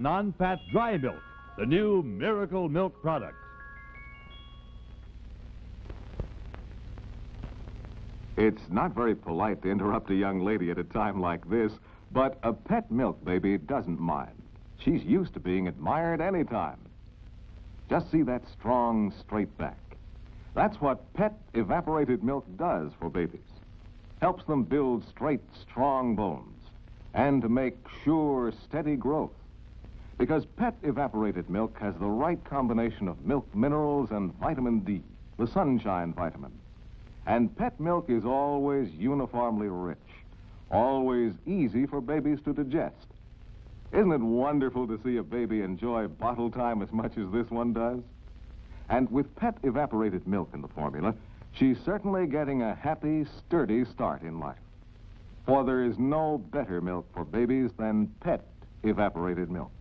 Non-fat dry milk, the new miracle milk product. It's not very polite to interrupt a young lady at a time like this, but a pet milk baby doesn't mind. She's used to being admired anytime. Just see that strong, straight back. That's what pet evaporated milk does for babies. Helps them build straight, strong bones and to make sure, steady growth. Because pet evaporated milk has the right combination of milk minerals and vitamin D, the sunshine vitamin. And pet milk is always uniformly rich, always easy for babies to digest. Isn't it wonderful to see a baby enjoy bottle time as much as this one does? And with pet evaporated milk in the formula, she's certainly getting a happy, sturdy start in life. For there is no better milk for babies than pet evaporated milk.